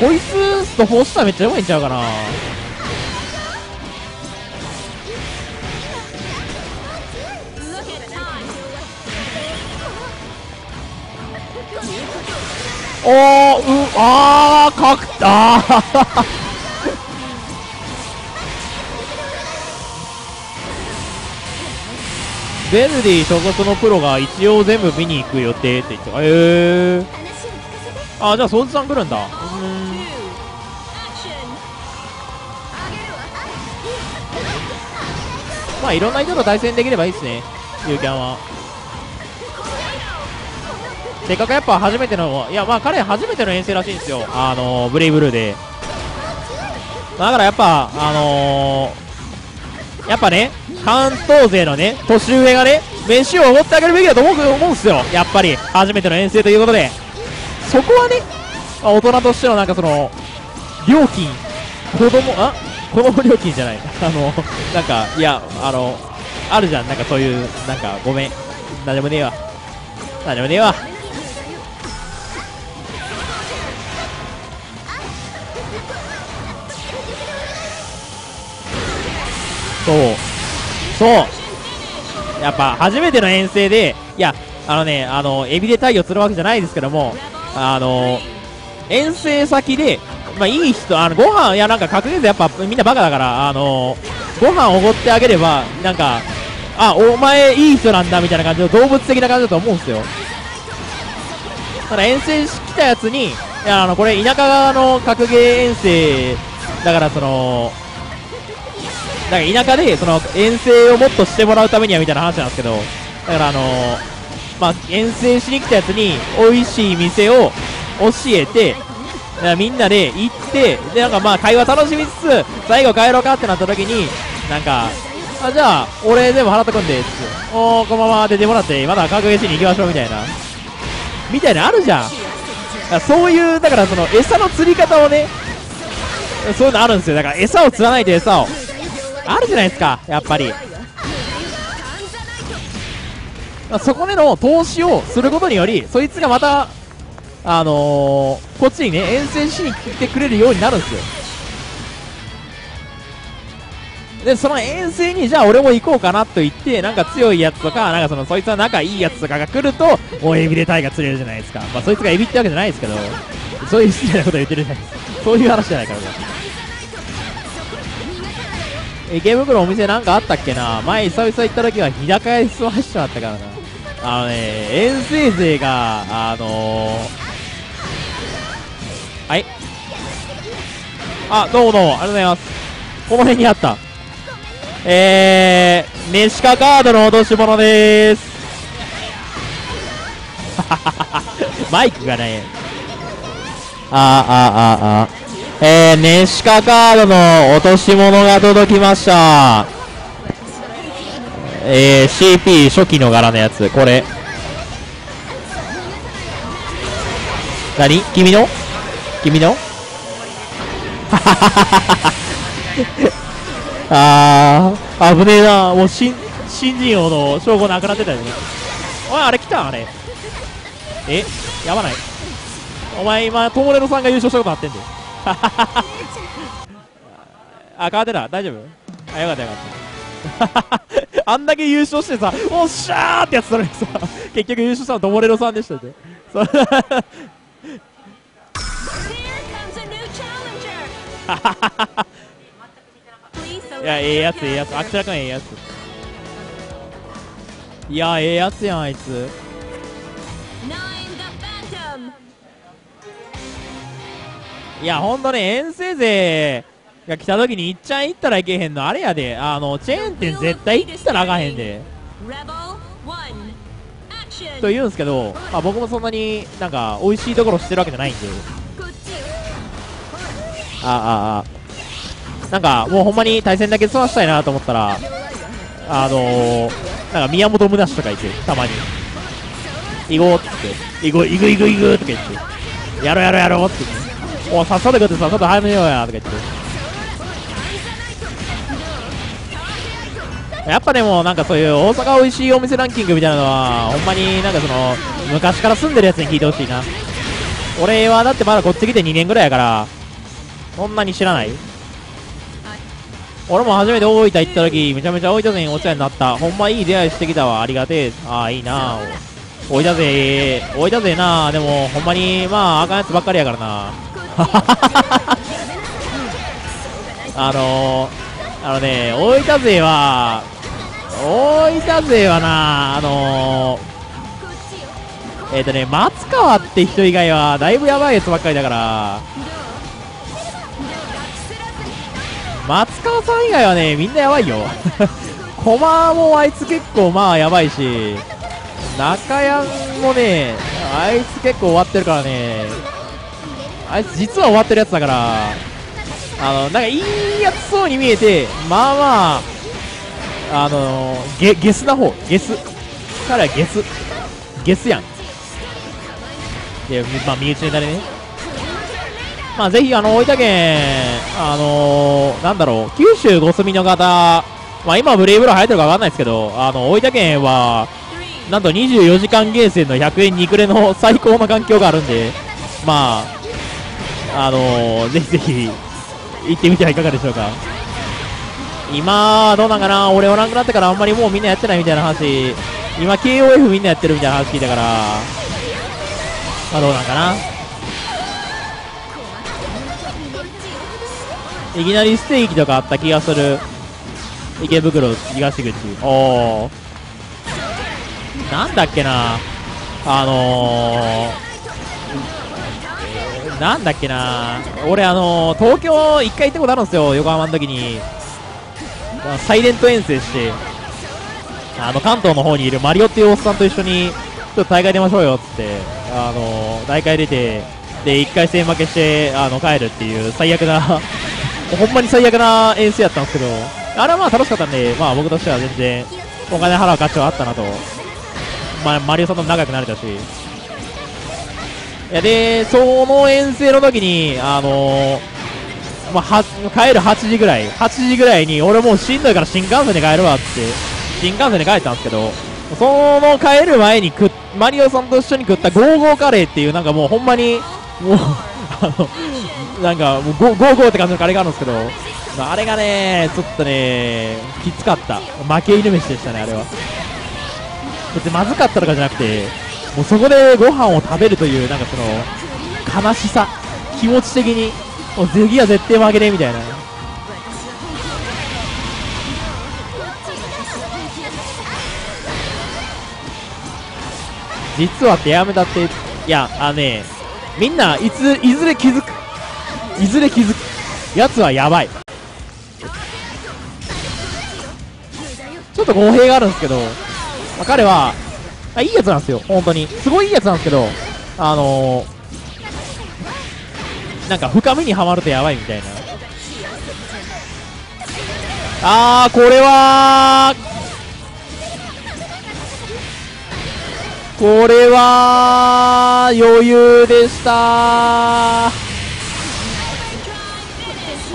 こいつとホスターめっちゃうまいんちゃうかな。おー、うん、あー、かくったーヴェルディ所属のプロが一応全部見に行く予定って言ってた。へー、あ、じゃあソウズさん来るんだ。まあいろんな人と対戦できればいいですね、ユーキャンは。せっかくやっぱ初めての、いやまあ彼初めての遠征らしいんですよ、ブレイブルーで。だからやっぱやっぱね、関東勢のね年上がね飯をおごってあげるべきだと思うんですよ、やっぱり初めての遠征ということで。そこはね、大人としてのなんかその料金、子供料金じゃないなんか、いや、あるじゃん、なんかそういう、なんかごめん、何でもねえわ、何でもねえわ。そうやっぱ初めての遠征で、いやエビで対応するわけじゃないですけども、遠征先でまあいい人、ご飯、いやなんか確実やっぱみんなバカだからご飯おごってあげればなんか、あ、お前いい人なんだみたいな感じの動物的な感じだと思うんですよ。ただ遠征してきたやつに、いやこれ田舎側の格ゲー遠征だから、そのなんか田舎でその遠征をもっとしてもらうためにはみたいな話なんですけど、だからまあ遠征しに来たやつに美味しい店を教えて、みんなで行って、でなんかまあ会話楽しみつつ最後帰ろうかってなった時になんか、あ、じゃあ俺全部払ってくんです、おーこのまま出てもらってまだ格ゲーしに行きましょうみたいなあるじゃん。そういうだからその餌の釣り方をね、そういうのあるんですよ。だから餌を釣らないと、餌をあるじゃないですか、やっぱり。そこでの投資をすることにより、そいつがまたこっちにね遠征しに来てくれるようになるんですよ。でその遠征にじゃあ俺も行こうかなと言って、なんか強いやつとか、なんかそいつは仲いいやつとかが来ると、もうエビでタイが釣れるじゃないですか。まあそいつがエビってわけじゃないですけど、そういう失礼なこと言ってるじゃないですか、そういう話じゃないからね。池袋お店なんかあったっけな、前久々行った時は日高屋に座らせてもらったからな。遠征勢がはい、あ、どうもどうもありがとうございます。この辺にあったメシカカードの落とし物でーすマイクがね、あーあーあーあーメシカカードの落とし物が届きました。CP 初期の柄のやつ、これ何、君のあー危ねえな、もう新人王の称号なくなってたよね。おい、あれ来た、あれやばない、お前今トモレロさんが優勝したことなってんだよあ、変わってた、大丈夫、あ、よかったよかったあんだけ優勝してさ、おっしゃーってやつなのにさ、結局優勝したのはドモレロさんでしたねいや、ええやつ、明らかにええやつ。いや、ええやつやん、あいつ。いや、ほんとね、遠征勢が来た時にいっちゃん行ったらいけへんのあれやで、チェーン店絶対行ったらあかへんでと言うんですけど、まあ、僕もそんなになんか美味しいところ知ってるわけじゃないんで、なんかもうほんまに対戦だけ済ましたいなと思ったら、なんか宮本むなしとかいてたまに「いご」っつって「いごいぐいぐいぐ」とか言って「やろやろやろ」って言って「おさっさと食ってさっさと早めようや」とか言って、やっぱでもなんかそういう大阪おいしいお店ランキングみたいなのはほんまになんかその昔から住んでるやつに聞いてほしいな。俺はだってまだこっち来て2年ぐらいやからそんなに知らない。俺も初めて大分行った時めちゃめちゃ大分県お世話になった、ほんまいい出会いしてきたわ、ありがてえ、ああいいなあ、おいだぜー、おいだぜーなー。でもほんまにまああかんやつばっかりやからな。おいだぜーは、おいだぜーはな、松川って人以外はだいぶやばいやつばっかりだから、松川さん以外はねみんなやばいよ。駒もあいつ結構まあやばいし、中山もねあいつ結構終わってるからね、あいつ実は終わってるやつだから、なんかいいやつそうに見えて、まあまあゲスな方、ゲス、彼はゲスやんで、まあ身内ネタでね、まあぜひ大分県なんだろう、九州ご住みの方、まあ今ブレイブロー流行ってるかわかんないですけど、大分県はなんと24時間ゲーセンの100円2くれの最高の環境があるんで、まあぜひぜひ行ってみてはいかがでしょうか。今どうなんかな、俺おらんくなってからあんまりもうみんなやってないみたいな話、今 KOF みんなやってるみたいな話聞いたから、まあどうなんかな。いきなりステーキとかあった気がする。池袋東口。おー。なんだっけな。なんだっけな。俺東京一回行ったことあるんですよ。横浜の時に。サイレント遠征して。関東の方にいるマリオっていうおっさんと一緒に、ちょっと大会出ましょうよっつって。大会出て、で、一回戦負けして、帰るっていう最悪な。ほんまに最悪な遠征やったんですけど、あれはまあ楽しかったんで、まあ僕としては全然お金払う価値はあったなと、まあ、マリオさんとも仲良くなれたし、いやでその遠征の時にまあ、帰る8時ぐらいに俺もうしんどいから新幹線で帰るわって新幹線で帰ったんですけど、その帰る前にマリオさんと一緒に食ったゴーゴーカレーっていう、なんかもうほんまにもうなんかもうゴーゴーって感じのカレーがあるんですけど、あれがねちょっとねきつかった、負け犬飯でしたね。あれは別にまずかったとかじゃなくて、もうそこでご飯を食べるというなんかその悲しさ、気持ち的にもう次は絶対負けねえみたいな、実は手やめだって、いやねみんないついずれ気づく、いずれ気づく、やつはやばい。ちょっと語弊があるんですけど、まあ、彼はあいいやつなんですよ、本当にすごいいいやつなんですけど、なんか深みにはまるとやばいみたいな。あー、これは余裕でしたー。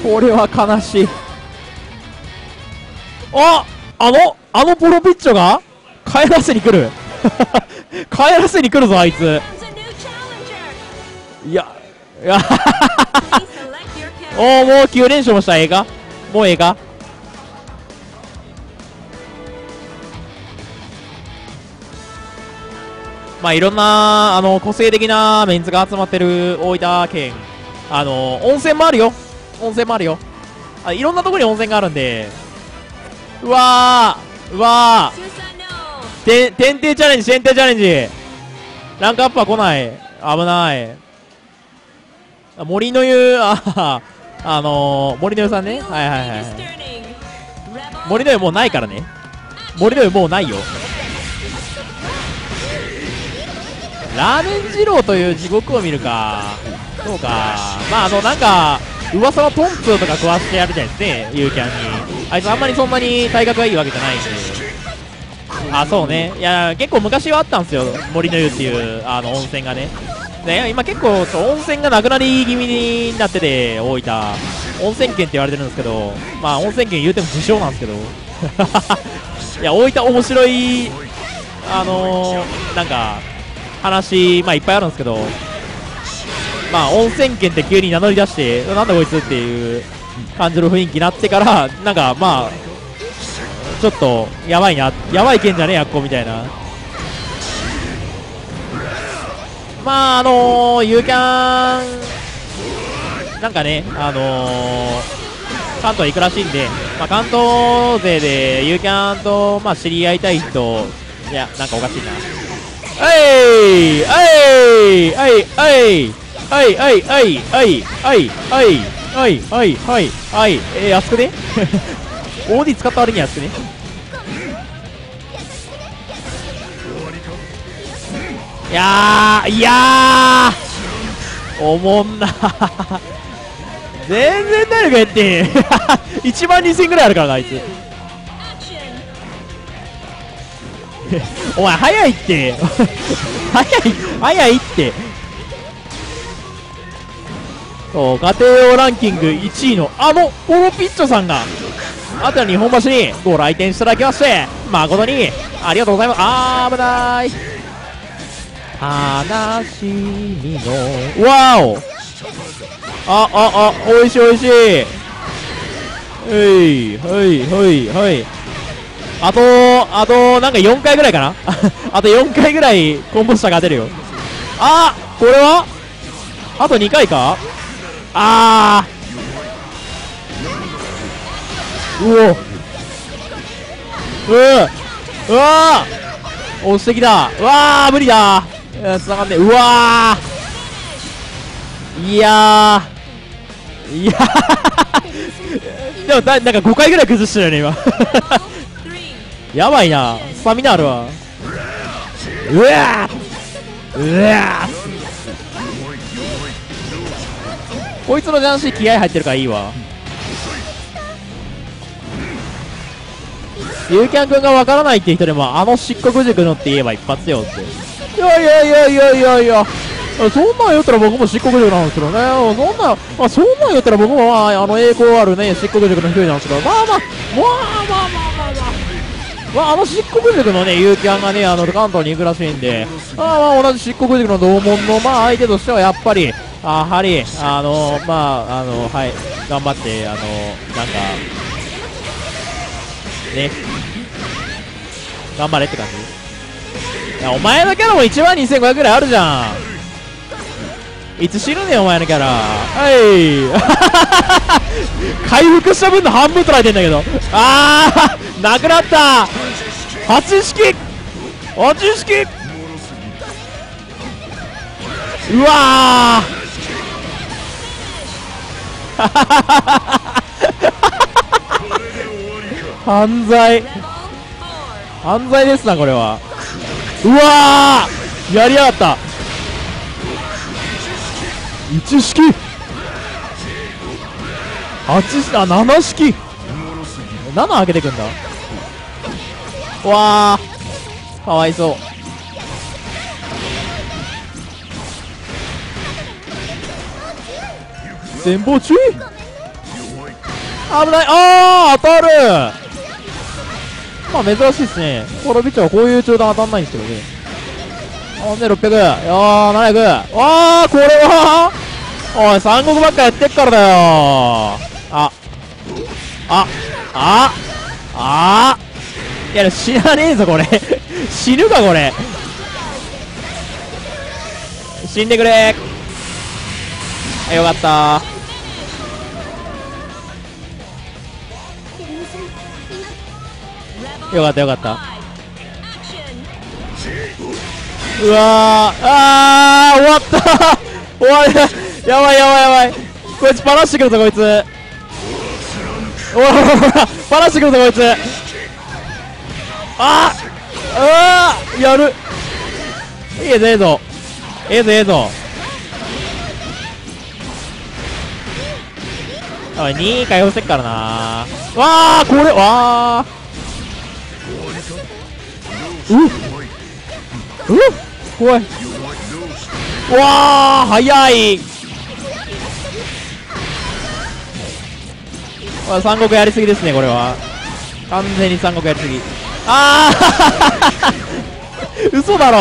これは悲しい。あのポロピッチョが帰らせに来る。帰らせに来るぞあいつ。いやおお、もう9連勝もした。ええか、もうええか。まあいろんな個性的なメンツが集まってる大分県、温泉もあるよ、温泉もあるよ。あ、いろんなところに温泉があるんで。うわー天帝チャレンジランクアップは来ない、危ない。森の湯、森の湯さんね、はい森の湯もうないからね、森の湯もうないよ。ラーメン二郎という地獄を見るかどうか。まあなんか噂はトンツーとか食わしてやるじゃないですね、ユーキャンに。あいつあんまりそんなに体格がいいわけじゃないんで。あ、そうね。いや、結構昔はあったんですよ、森の湯っていう温泉がね。で今結構温泉がなくなり気味になってて、大分温泉県って言われてるんですけど、まあ温泉県言うても自称なんですけど。いや、大分面白いなんか話、まあいっぱいあるんですけど、まあ温泉県って急に名乗り出して、なんだこいつっていう感じの雰囲気になってから、なんかまあちょっとやばいな、やばい県じゃねえやっこみたいなまあユーキャンなんかね、関東行くらしいんで、まあ、関東勢でユーキャンと、まあ、知り合いたい人、いやなんかおかしいな、はいはいはいはいはいはいはいはいはいはいはいはいはい、安くねOD 使った割に安くね。いやーいやーおもんな全然体力減ってん1万2000ぐらいあるからなあいつお前早いって早いってそう、家庭用ランキング1位のあのオロピッチョさんがあとは日本橋にご来店していただきまして誠にありがとうございます。あー危ない、悲しみのわお、おいしいおいしい、はいはいはいはい、あとなんか4回ぐらいかなあと4回ぐらいコンボしたが出るよ。あーこれはあと2回か。あーうおうわー押してきた。うわー無理だー、繋がんね。うわーいやでもなんか5回ぐらい崩してるよね今やばいな、スタミナあるわ。うわーうわーこいつのジャンシー気合入ってるからいいわ。ユーキャン君がわからないって人でもあの漆黒塾のって言えば一発よって。いやいやいやいやいやいや、そんなん言ったら僕も漆黒塾なんですけどね。そんなん言ったら僕も、まあ、栄光あるね漆黒塾の一人なんですけど、まああの漆黒塾のねユーキャンがね関東に行くらしいんで、まあ同じ漆黒塾の同門のまあ相手としてはやっぱりはい頑張ってなんかね、頑張れって感じ。いやお前のキャラも1万2500ぐらいあるじゃん、いつ死ぬねんお前のキャラ。はい回復した分の半分取られてんだけど、あーなくなった。8式うわ犯罪ですなこれは。うわーやりやがった。1式8あ7式7開けてくんだ。うわーかわいそう、前方注意、危ない。あー当たる、まあ珍しいですね。コロビッチョはこういう中断当たんないんですけどね。ほんで600、700、わーこれはおい三国ばっかやってっからだよー。いや死なねえぞこれ死ぬかこれ、死んでくれー、よかったー。よかったよかった。うわー終わった終わりやばいこいつパラしてくるぞこいつ、パラしてくるぞこいつ。やる、いいぞいいぞいいぞ2回押せっからな。わあこれわあ怖い。うわー早い、三国やりすぎですねこれは、完全に三国やりすぎ。嘘だろ。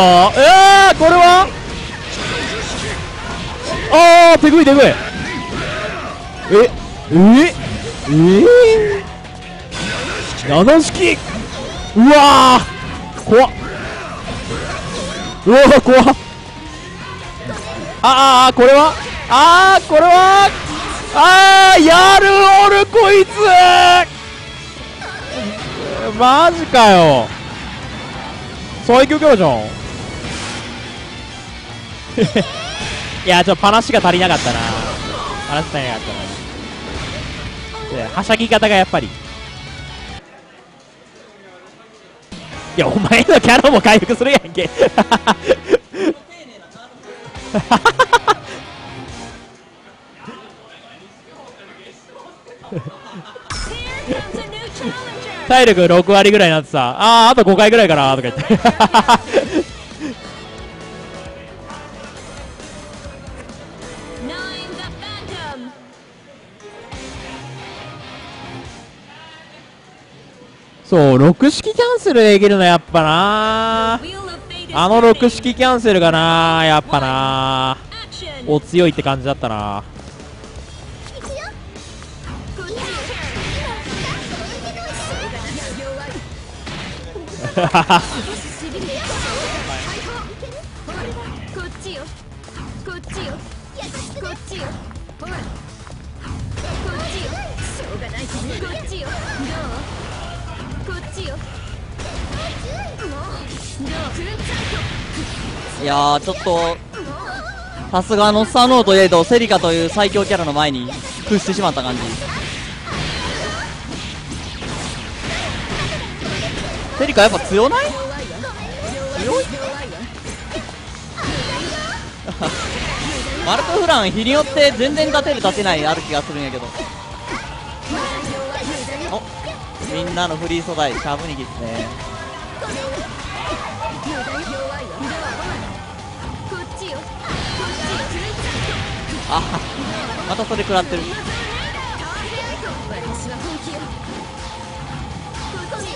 これは手食い7式うわー怖っ、ああ、これはああ、これはああ、やるおるこいつマジかよ。最強キャラじゃんいや、ちょっと話が足りなかったな。話足りなかったな。はしゃぎ方がやっぱり。いや、お前のキャラも回復するやんけ体力6割ぐらいになってさ、あと5回ぐらいかなとか言ってそう6式キャンセルできるのやっぱなー、あの6式キャンセルがなー、やっぱなーお強いって感じだったな。いやー、ちょっとさすがのスタノーといえどセリカという最強キャラの前に屈してしまった感じ。セリカやっぱ強ない？強い？マルコフラン日によって全然立てる立てないある気がするんやけど。お、みんなのフリー素材シャブニキですね。あ、またそれ食らってる。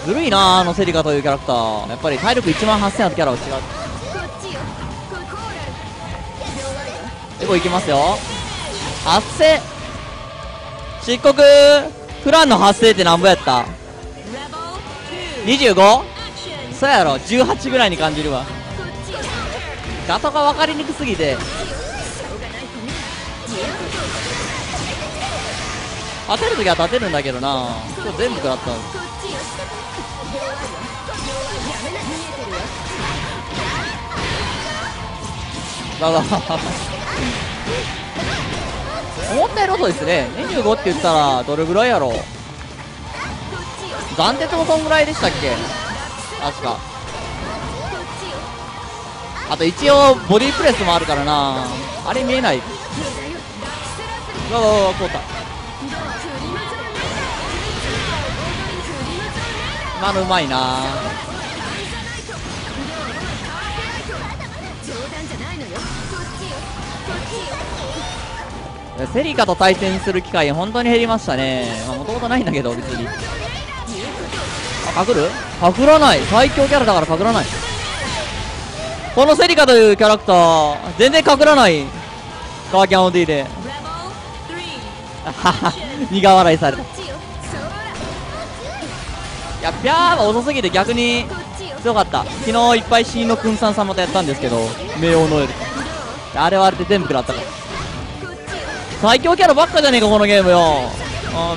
ずるいな、あのセリカというキャラクター。やっぱり体力18000あるキャラは違う。エゴいきますよ。発生漆黒クランの発生ってなんぼやった？ 25？ そうやろ、18ぐらいに感じるわ。画像が分かりにくすぎて。当てるときは当てるんだけどな。今日全部食らったの。思ったより遅いですね。25って言ったらどれぐらいやろう。斬鉄もこんぐらいでしたっけ確か。あと一応ボディープレスもあるからな、あれ見えない。うわうわうわ、こうた今のうまいな。セリカと対戦する機会本当に減りましたね。もともとないんだけど別に。あ、パクる？パクらない。最強キャラだからパクらない。このセリカというキャラクター全然パクらない。カーキャン OD で苦笑いされた。いや、ピャーが遅すぎて逆に強かった。昨日いっぱいシーノクンさんさんまたやったんですけど、冥王ノエルあれはあれで全部食らったから。最強キャラばっかじゃねえかこのゲームよ。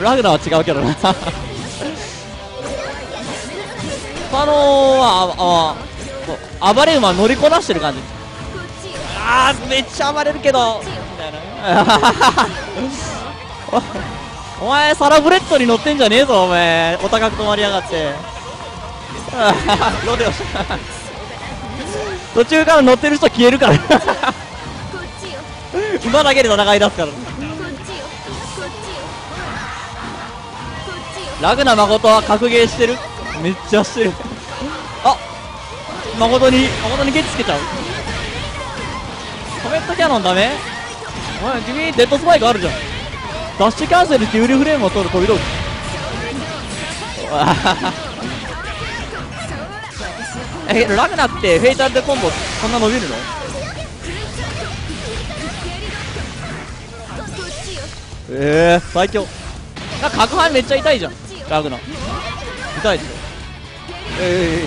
ラグナは違うけどな他のは暴れ馬乗りこなしてる感じ。ああ、めっちゃ暴れるけどお前サラブレッドに乗ってんじゃねえぞお前、お高く止まりやがってロデオ途中から乗ってる人消えるから馬だけで戦い出すからラグナ誠は格ゲーしてる、めっちゃしてるあ、誠にケチつけちゃう。コメントキャノンダメ？お前君デッドスパイクあるじゃん。ダッシュキャンセルってウルフレームを取る飛び道具ラグナってフェイタルでコンボこんな伸びるの？最強。なんか角範めっちゃ痛いじゃんラグナ。痛いでしょ。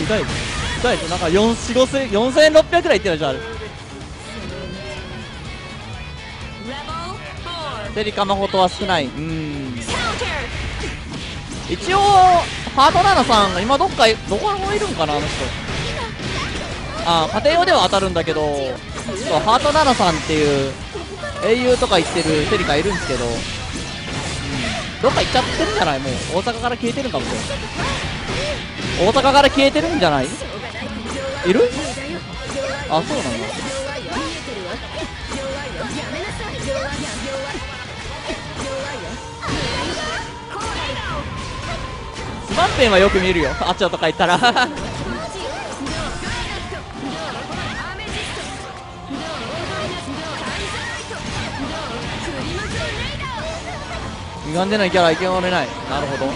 痛いでしょ。なんか46,000 4600くらいいってるじゃんあれ。セリカのことは少ない。一応パートナーさん今どこいるんかな、あの人。ああ、家庭用では当たるんだけど、ハートナナさんっていう英雄とか言ってるセリカいるんですけど、どっか行っちゃってるんじゃない？もう大阪から消えてるかもしれない。大阪から消えてるんじゃない？いる？あ、そうなんだ。スマンペンはよく見えるよ、あっちゃとか言ったら歪んでないキャラいけもれない。なるほど。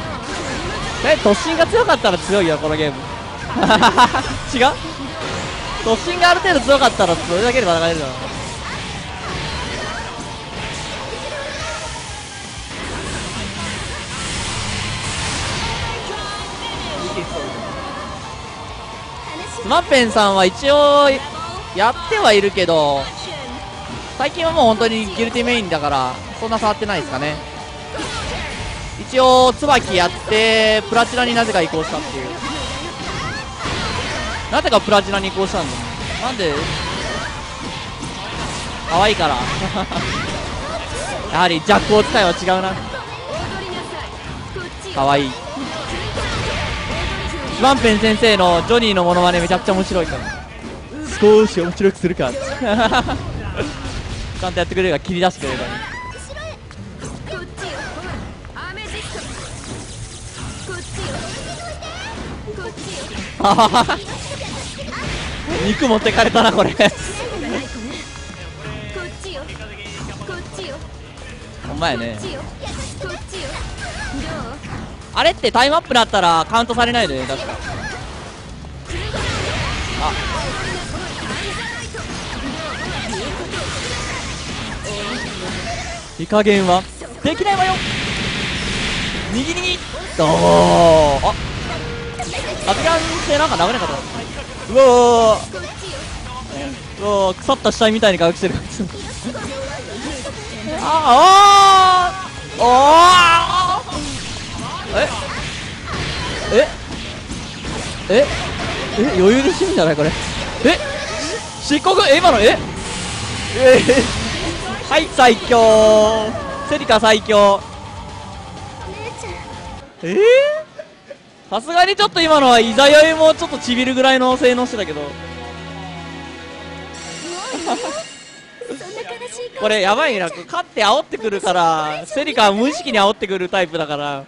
突進が強かったら強いよこのゲーム違う、突進がある程度強かったらそれだけで戦えるだろう。スマッペンさんは一応やってはいるけど、最近はもう本当にギルティメインだからそんな触ってないですかね。一応椿やってプラチナになぜか移行したっていう。なぜかプラチナに移行したんだ、なんで？可愛いからやはりジャックを使いは違うな。可愛い。シワンペン先生のジョニーのモノマネめちゃくちゃ面白いから、少し面白くするかちゃんとやってくれるから、切り出してくれるから。肉持ってかれたなこれお前ね、あれってタイムアップだったらカウントされないでね、確か。あ、火加減はできないわよ。右にどう、あっガビランってなんか流れなかった。うおー、うおー、腐った死体みたいに回復してるあー、おー、おー、え余裕で死ぬんじゃないこれ。漆黒今のはい最強、セリカ最強。さすがにちょっと今のはイザヨイもちょっとちびるぐらいの性能してたけどこれやばいな、勝って煽ってくるから。セリカは無意識に煽ってくるタイプだから、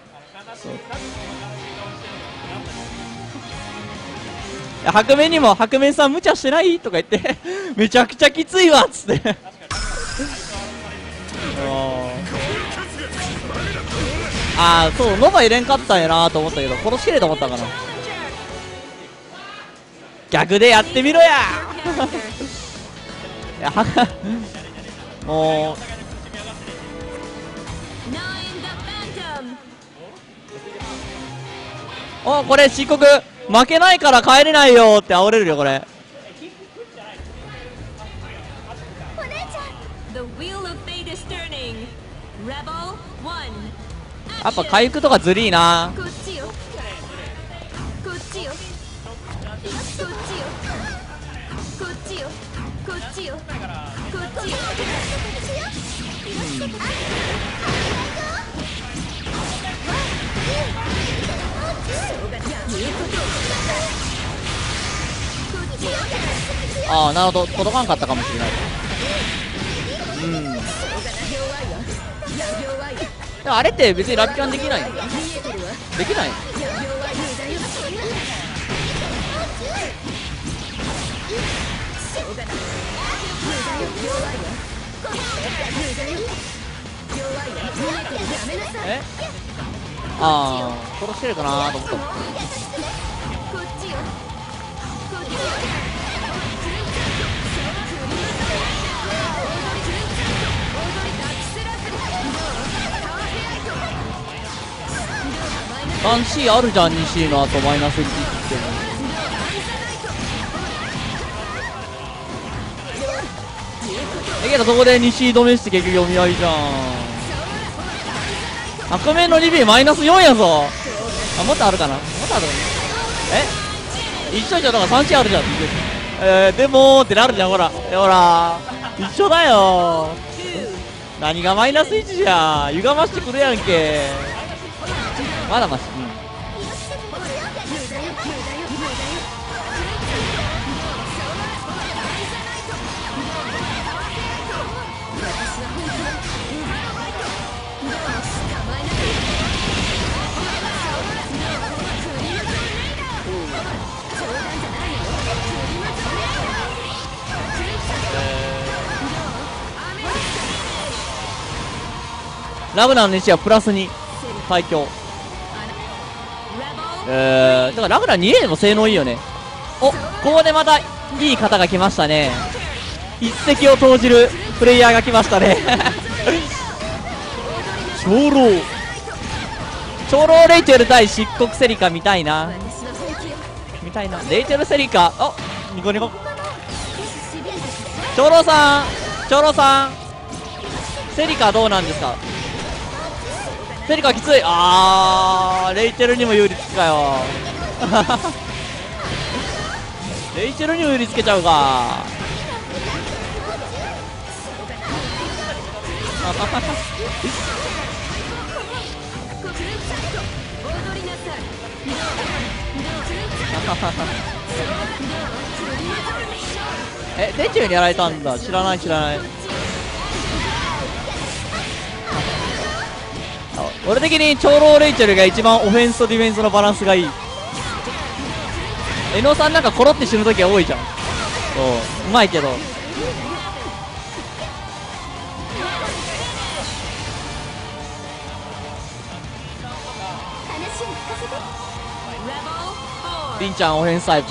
白面にも「白面さん無茶してない？」とか言って「めちゃくちゃきついわ」っつってああ、そう、ノバ入れんかったんやなと思ったけど、殺しきれと思ったかな。逆でやってみろやもうお、これ漆黒負けないから帰れないよって煽れるよこれ。やっぱ回復とかずりーな。ああ、なるほど、届かんかったかもしれない。あれって別にラピカンできない、できない。え、ああ、殺してるかなと思った。3C あるじゃん、2C のあとマイナス1って。だけどそこで 2C 止めして結局読み合いじゃん。悪名のリビーマイナス4やぞ。あ、もっとあるかな、もっとある。え、一緒じゃん、だから3チあるじゃん。でもーってなるじゃん、ほらほら一緒だよ。何がマイナス1じゃん、歪ましてくるやんけ。まだマシ。ラグナーの日はプラス2最強。だからラグナー 2A でも性能いいよね。お、ここでまたいい方が来ましたね。一石を投じるプレイヤーが来ましたね。長老長老レイチェル対漆黒セリカ見たいな、見たいな。レイチェルセリカ、あ、ニコニコ。長老さん、長老さん、セリカどうなんですか。セリカきつい。あー、レイチェルにも有利つくかよ。レイチェルにも有利つけちゃうか。え、デチューにやられたんだ。知らない知らない。俺的に長老レイチェルが一番オフェンスとディフェンスのバランスがいい。江野さんなんかコロって死ぬときは多いじゃん。うまいけど。りんちゃんオフェンスタイプ。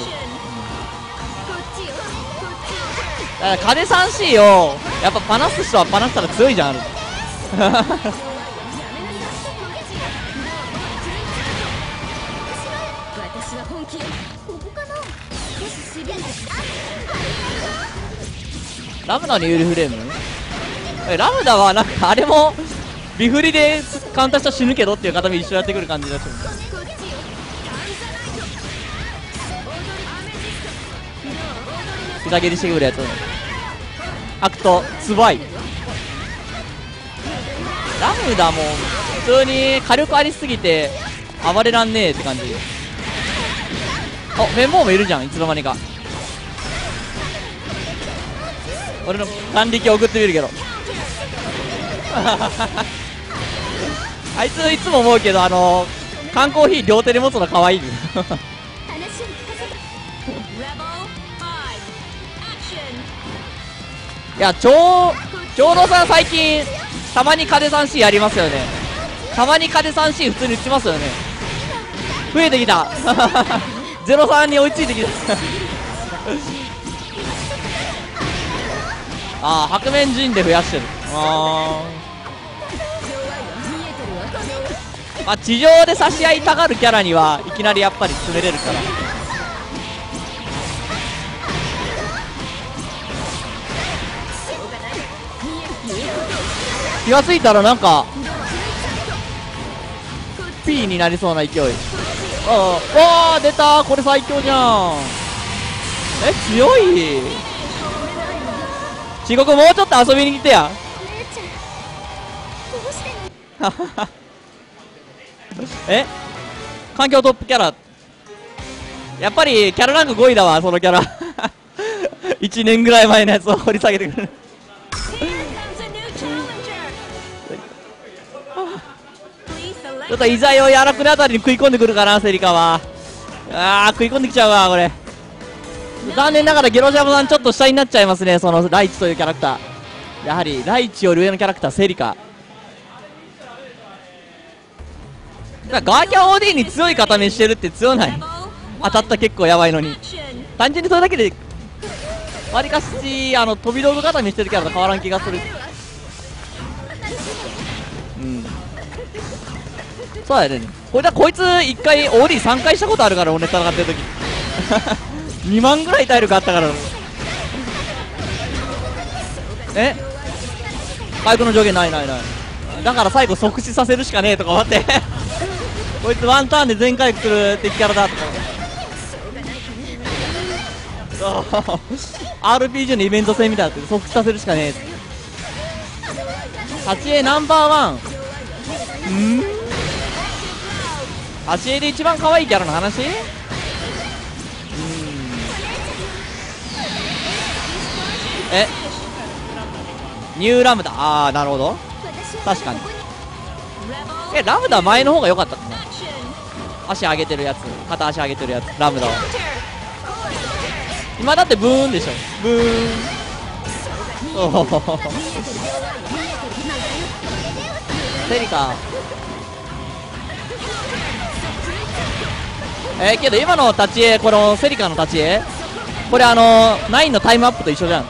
だから金 3C をやっぱパナす人はパナしたら強いじゃん、ある。ラムダに有利フレーム。ラムダはなんかあれもビフリでカウンターしたら死ぬけどっていう方も一緒やってくる感じだし。膝蹴りしてくるやつ。アクトツバイ。ラムダも普通に火力ありすぎて暴れらんねえって感じ。あ、フェンボーもいるじゃん、いつの間にか。俺の還暦送ってみるけど。あいついつも思うけど、缶コーヒー両手で持つのかわいい。いや、長老さん最近たまに風 3C やりますよね。たまに風 3C 普通に打ちますよね。増えてきた。03に追いついてきた。ああ、白面陣で増やしてる。ああ、まあ地上で差し合いたがるキャラにはいきなりやっぱり詰めれるから。気がついたらなんか P になりそうな勢い。ああ、わあ、出た、これ最強じゃん。え、強い。地獄もうちょっと遊びに来てや。え、環境トップキャラやっぱりキャラランク5位だわ、そのキャラ。1年ぐらい前のやつを掘り下げてくる。ちょっとイザイをやらくるあたりに食い込んでくるかな、セリカは。あー、食い込んできちゃうわこれ。残念ながらゲロジャムさんちょっと下になっちゃいますね、そのライチというキャラクター。やはりライチより上のキャラクターセリカ。ガーキャ OD に強い固めしてるって強ない？当たった結構やばいのに。単純にそれだけでわりかし飛び道具固めしてるキャラと変わらん気がする。うん、そうだよね。これだ、こいつ1回 OD3 回したことあるから、俺戦ってる時。2万ぐらい体力あったから。え、回復の上限ないないない。だから最後即死させるしかねえとか思ってこいつワンターンで全回復する敵キャラだとかRPG のイベント戦みたいになって即死させるしかねえって。8A ナンバーワン、8A で一番可愛いキャラの話。え、ニューラムダ、ああなるほど、確かに。え、ラムダ前の方が良かったかな。足上げてるやつ、片足上げてるやつラムダは今だってブーンでしょ、ブーン。おおセリカ、けど今の立ち絵、このセリカの立ち絵これ9のタイムアップと一緒じゃん。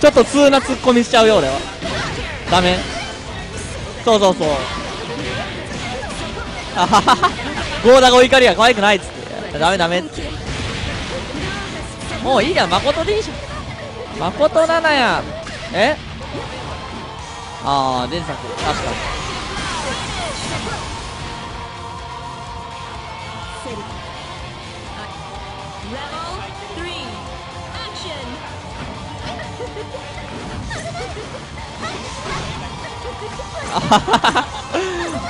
ちょっと通なツッコミしちゃうよ俺は。ダメ、そうそうそう、あはははゴーダゴ怒りが可愛くないっつって、ダメダメって。もういいや、誠でいいじゃん、誠ななや。え、ああ前作確かに。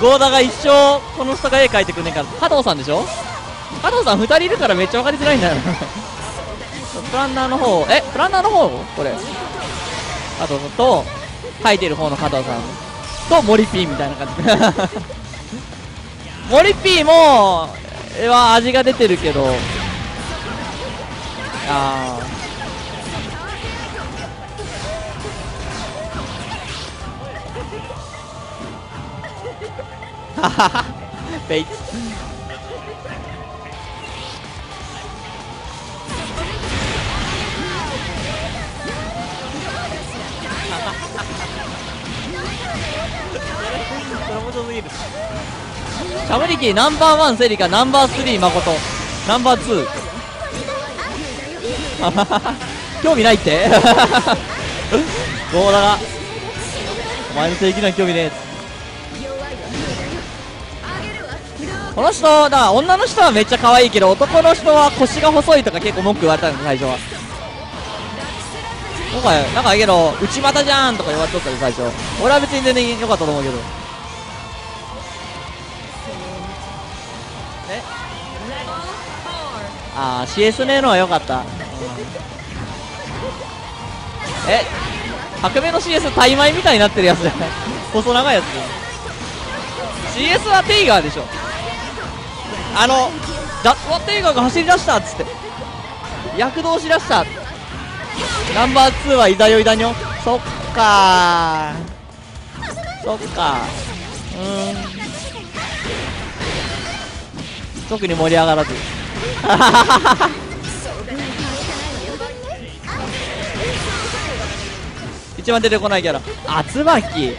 ゴーダが一生この人が絵描いてくんねんから。加藤さんでしょ、加藤さん2人いるからめっちゃ分かりづらいんだよプランナーの方、プランナーの方これ加藤さんと描いてる方の加藤さんとモリピーみたいな感じモリピーもは味が出てるけど、ああベイツシャムリキーナンバーワンセリカ、ナンバースリー誠、ナンバーツー興味ないってゴーダがお前の正義には興味ねえ。この人だから女の人はめっちゃ可愛いけど、男の人は腰が細いとか結構文句言われたんです最初は。今回なんかけど内股じゃんとか言われとったで最初。俺は別に全然良かったと思うけど。え、ああ CS ねーのは良かった、革命の CS タイマイみたいになってるやつじゃない細長いやつ。 CS はテイガーでしょ、テイガーが走り出したっつって躍動しだした。ナンバー2はイダヨイダニョ、そっかーそっかー、特に盛り上がらず一番出てこないキャラ、あ椿、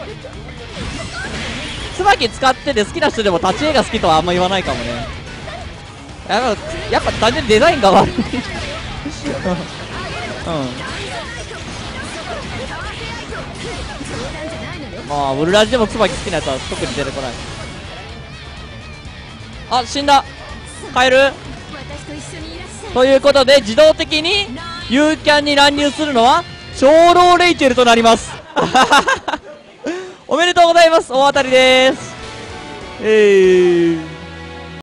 椿使ってて好きな人でも立ち絵が好きとはあんま言わないかもね。やっぱ単純にデザインが悪いまあ俺らでも椿好きなやつは特に出てこない。あ、死んだ、カエル。ということで自動的にユーキャンに乱入するのは長老レイチェルとなりますおめでとうございます、大当たりです。